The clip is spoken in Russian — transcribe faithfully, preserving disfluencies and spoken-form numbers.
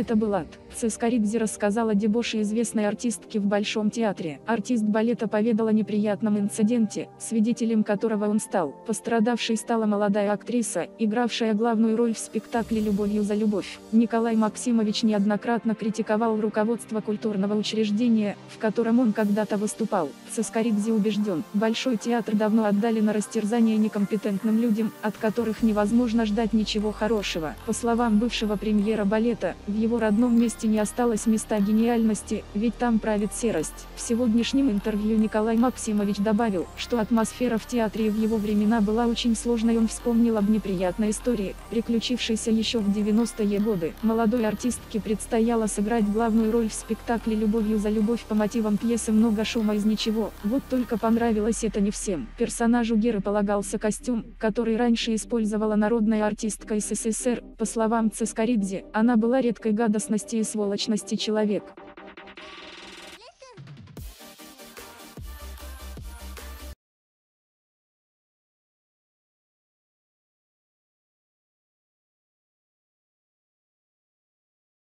Это был ад. Цискаридзе рассказала дебоши известной артистки в Большом театре. Артист балета поведал о неприятном инциденте, свидетелем которого он стал. Пострадавшей стала молодая актриса, игравшая главную роль в спектакле «Любовью за любовь». Николай Максимович неоднократно критиковал руководство культурного учреждения, в котором он когда-то выступал. Цискаридзе убежден, Большой театр давно отдали на растерзание некомпетентным людям, от которых невозможно ждать ничего хорошего. По словам бывшего премьера балета, в его родном месте не осталось места гениальности, ведь там правит серость. В сегодняшнем интервью Николай Максимович добавил, что атмосфера в театре в его времена была очень сложной. Он вспомнил об неприятной истории, приключившейся еще в девяностые годы. Молодой артистке предстояло сыграть главную роль в спектакле «Любовью за любовь» по мотивам пьесы «Много шума из ничего». Вот только понравилось это не всем. Персонажу Геры полагался костюм, который раньше использовала народная артистка СССР. По словам Цискаридзе, она была редкой гадостности и сволочности человек.